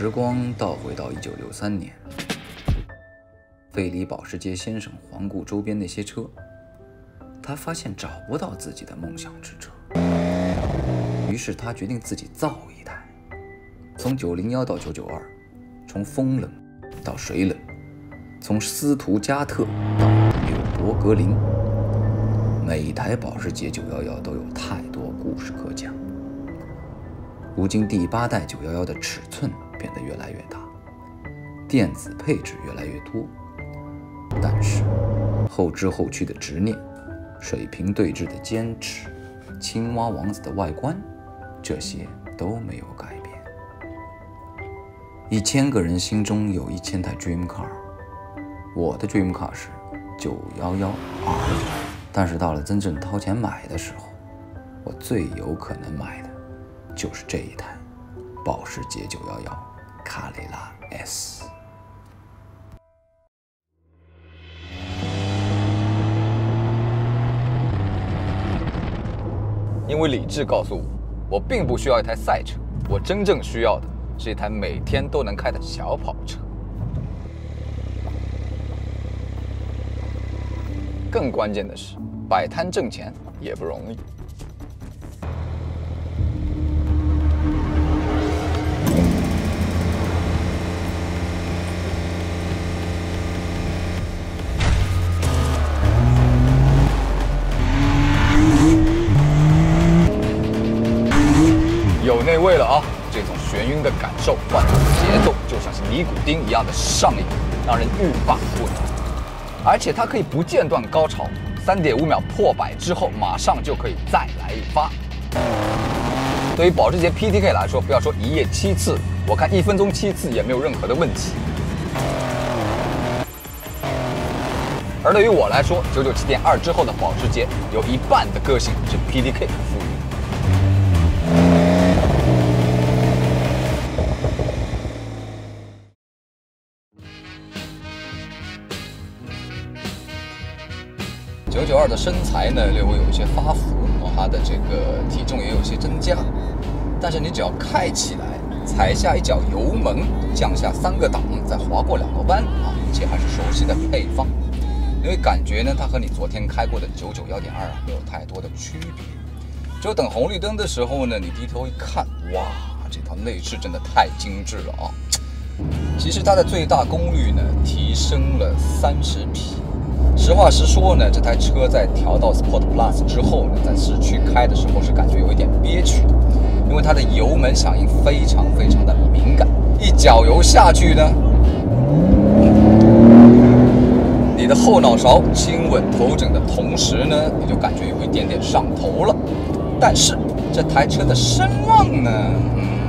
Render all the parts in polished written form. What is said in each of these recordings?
时光倒回到1963年，费里保时捷先生环顾周边那些车，他发现找不到自己的梦想之车，于是他决定自己造一台。从901到992，从风冷到水冷，从斯图加特到纽博格林，每台保时捷911都有太多故事可讲。 如今，第8代911的尺寸变得越来越大，电子配置越来越多，但是后知后觉的执念、水平对峙的坚持、青蛙王子的外观，这些都没有改变。1000个人心中有1000台 dream car， 我的 dream car 是911R， 但是到了真正掏钱买的时候，我最有可能买的 就是这一台保时捷911Carrera S。因为理智告诉我，我并不需要一台赛车，我真正需要的是一台每天都能开的小跑车。更关键的是，摆摊挣钱也不容易。 有内味了啊！这种眩晕的感受，换成节奏，就像是尼古丁一样的上瘾，让人欲罢不能。而且它可以不间断高潮，3.5秒破百之后，马上就可以再来一发。对于保时捷 PDK 来说，不要说一夜7次，我看1分钟7次也没有任何的问题。而对于我来说，997.2之后的保时捷，有1半的个性是 PDK 赋予。 992的身材呢，略微有一些发福，然后它的这个体重也有些增加，但是你只要开起来，踩下一脚油门，降下3个档，再划过2个弯啊，一切还是熟悉的配方。因为感觉呢，它和你昨天开过的991.2啊没有太多的区别。只有等红绿灯的时候呢，你低头一看，哇，这套内饰真的太精致了啊！其实它的最大功率呢，提升了30匹。 实话实说呢，这台车在调到 Sport Plus 之后呢，在市区开的时候是感觉有一点憋屈的，因为它的油门响应非常非常的敏感，一脚油下去呢，你的后脑勺亲吻头枕的同时呢，你就感觉有一点点上头了。但是这台车的声浪呢，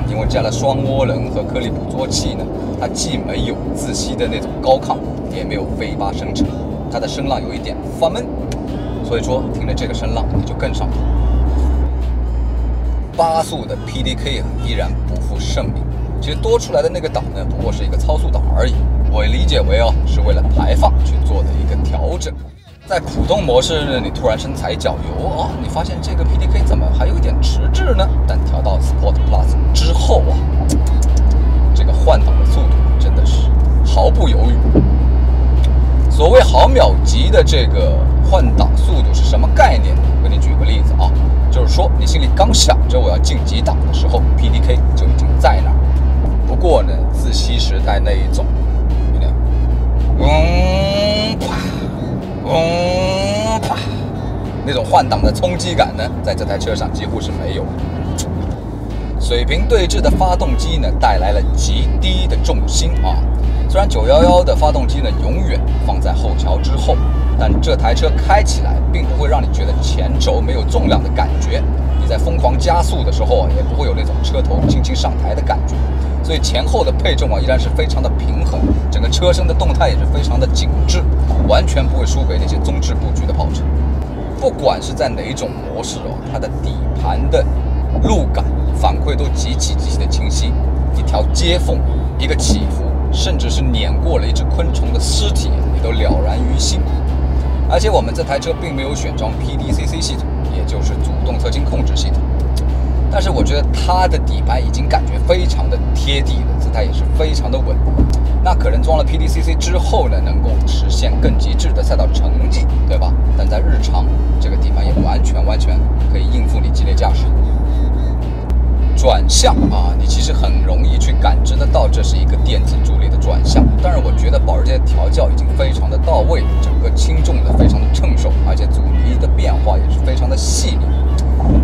因为加了双涡轮和颗粒捕捉器呢，它既没有自吸的那种高亢，也没有飞巴声场。 它的声浪有一点发闷，所以说听着这个声浪你就更上头。8速的 PDK 啊，依然不负盛名。其实多出来的那个档呢，不过是一个超速档而已。我理解为哦，是为了排放去做的一个调整。在苦动模式呢，你突然深踩一脚油啊，你发现这个 PDK 怎么还有一点迟滞呢？但调到 Sport Plus 之后啊，这个换挡的速度真的是毫不犹豫。 所谓毫秒级的这个换挡速度是什么概念呢？我给你举个例子啊，就是说你心里刚想着我要进几档的时候 ，PDK 就已经在那儿。不过呢，自吸时代那一种，有点嗡啪嗡啪那种换挡的冲击感呢，在这台车上几乎是没有的。水平对置的发动机呢，带来了极低的重心啊。 虽然911的发动机呢永远放在后桥之后，但这台车开起来并不会让你觉得前轴没有重量的感觉。你在疯狂加速的时候啊，也不会有那种车头轻轻上抬的感觉。所以前后的配重啊依然是非常的平衡，整个车身的动态也是非常的紧致，完全不会输给那些中置布局的跑车。不管是在哪种模式哦，它的底盘的路感反馈都极其的清晰，一条接缝，一个起伏。 甚至是碾过了一只昆虫的尸体，也都了然于心。而且我们这台车并没有选装 PDCC 系统，也就是主动侧倾控制系统。但是我觉得它的底盘已经感觉非常的贴地了，姿态也是非常的稳。那可能装了 PDCC 之后呢，能够实现更极致的赛道成绩，对吧？但在日常，这个底盘也完全可以应付你激烈驾驶。 转向啊，你其实很容易去感知得到，这是一个电子助力的转向。但是我觉得保时捷的调教已经非常的到位，整个轻重的非常的趁手，而且阻尼的变化也是非常的细腻。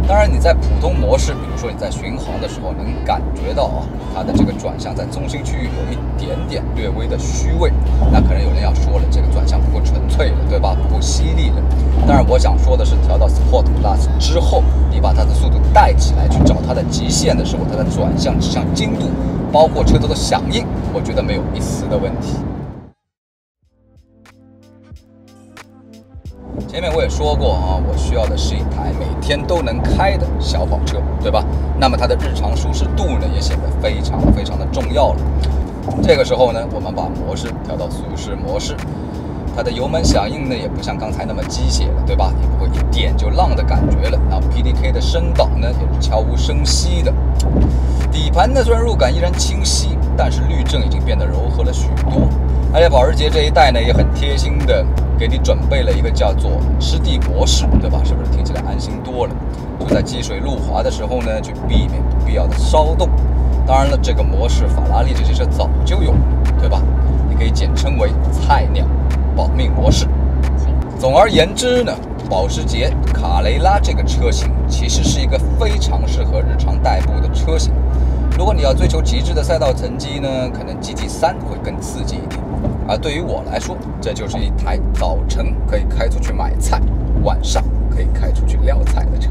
当然你在普通模式，比如说你在巡航的时候，能感觉到啊，它的这个转向在中心区域有一点点略微的虚位。那可能有人要说了，这个转向不够纯粹了，对吧？不够犀利了。当然我想说的是，调到 Sport Plus 之后，你把它的速度带起来，去找它的极限。 的时候，它的转向指向精度，包括车头的响应，我觉得没有一丝的问题。前面我也说过啊，我需要的是一台每天都能开的小跑车，对吧？那么它的日常舒适度呢，也显得非常的重要了。这个时候呢，我们把模式调到舒适模式。 它的油门响应呢，也不像刚才那么机械了，对吧？也不会一点就浪的感觉了。然后 PDK 的升档呢，也是悄无声息的。底盘呢，虽然入感依然清晰，但是滤震已经变得柔和了许多。而且保时捷这一代呢，也很贴心的给你准备了一个叫做湿地模式，对吧？是不是听起来安心多了？就在积水路滑的时候呢，去避免不必要的骚动。当然了，这个模式法拉利这些车早就有了，对吧？你可以简称为菜鸟。 保命模式。总而言之呢，保时捷卡雷拉这个车型其实是一个非常适合日常代步的车型。如果你要追求极致的赛道成绩呢，可能 GT3 会更刺激一点。而对于我来说，这就是一台早晨可以开出去买菜，晚上可以开出去撩菜的车。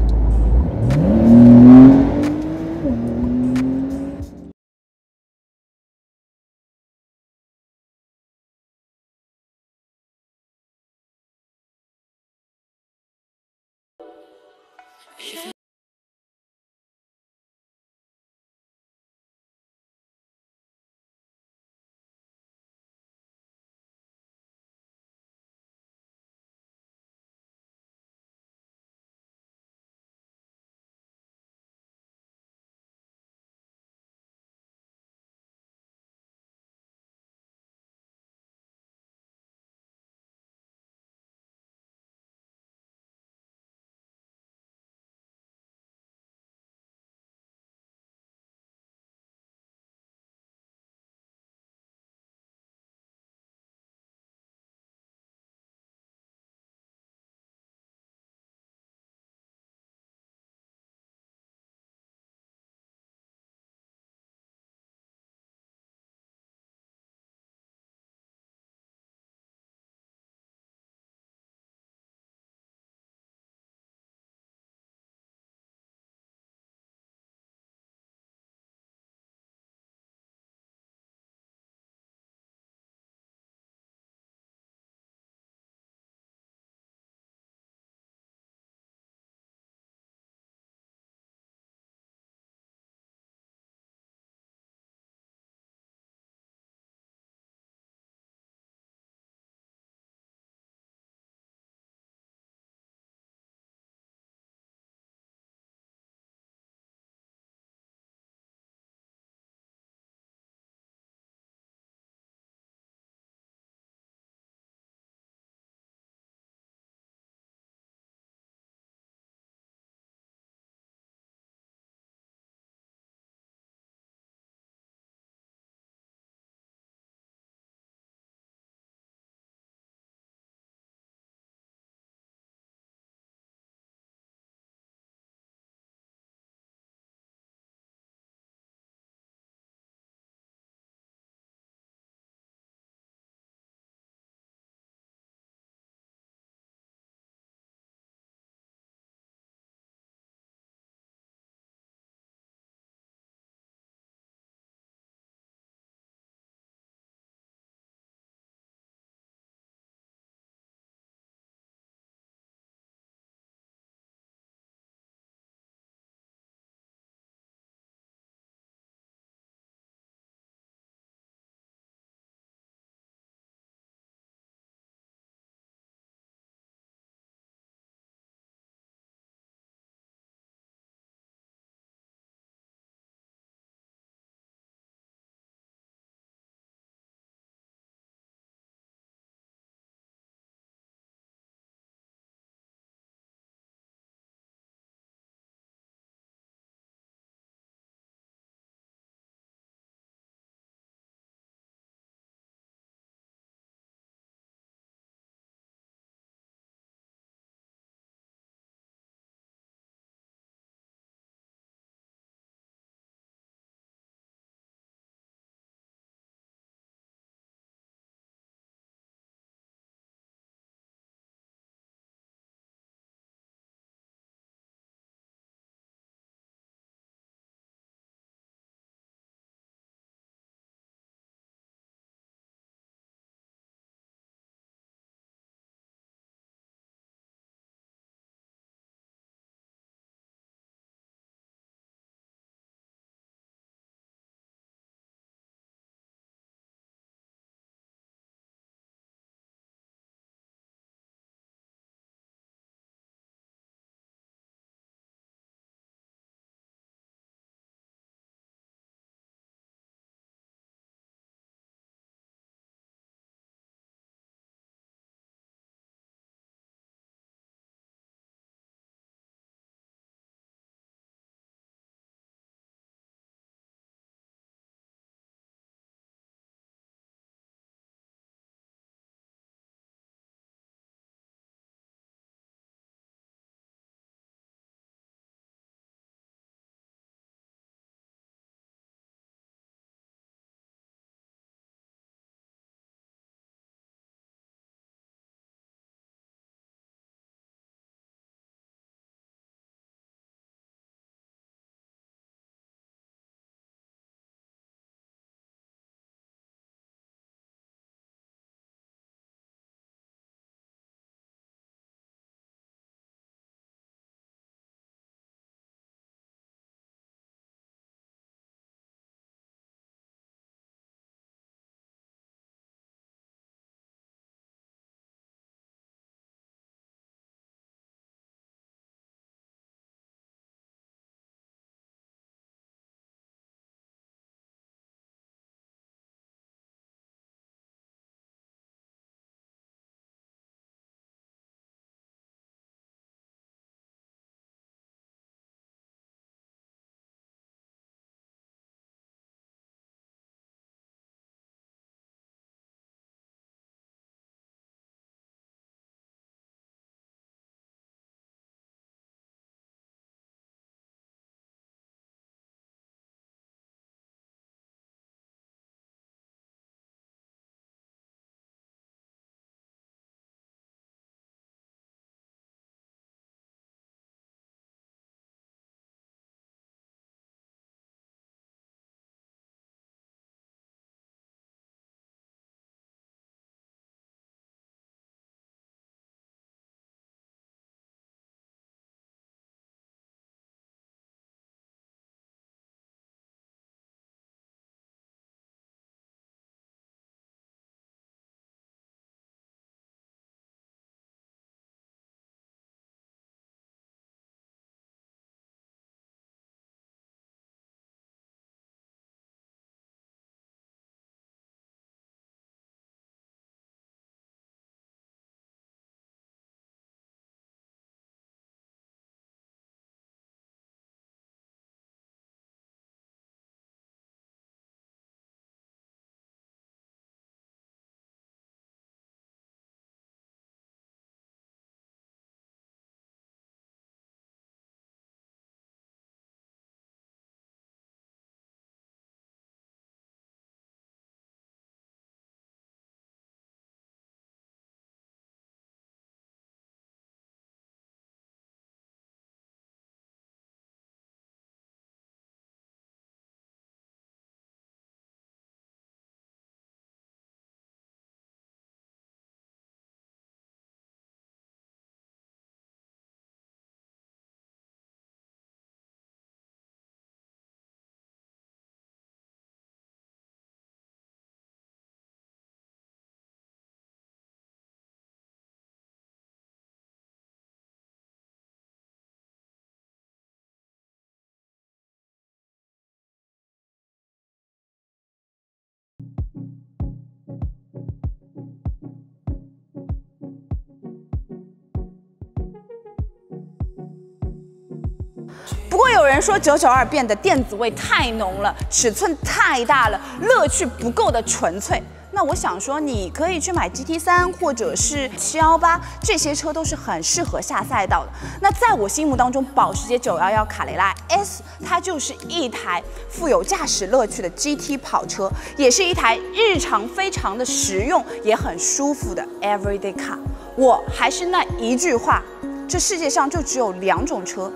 人说992变得电子味太浓了，尺寸太大了，乐趣不够的纯粹。那我想说，你可以去买 GT3 或者是718，这些车都是很适合下赛道的。那在我心目当中，保时捷911卡雷拉 S， 它就是一台富有驾驶乐趣的 GT 跑车，也是一台日常非常的实用也很舒服的 everyday car。我还是那一句话，这世界上就只有两种车，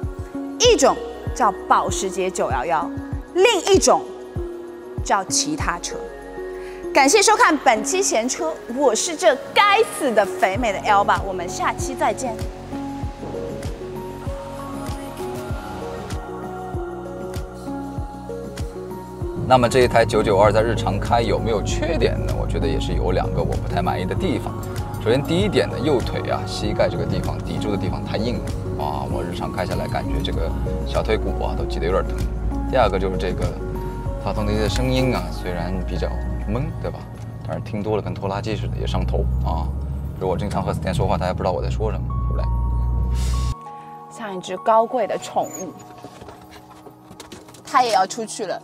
一种叫保时捷911，另一种叫其他车。感谢收看本期闲车，我是这该死的肥美的 L 吧，我们下期再见。那么这一台992在日常开有没有缺点呢？我觉得也是有两个我不太满意的地方。首先第一点呢，右腿啊，膝盖这个地方抵住的地方太硬了啊，我日常开下来感觉这个小腿骨啊都挤得有点疼。第二个就是这个发动机的声音啊，虽然比较闷，对吧？但是听多了跟拖拉机似的，也上头啊。如果我经常和Stan说话，他也不知道我在说什么，对不对？像一只高贵的宠物，它也要出去了。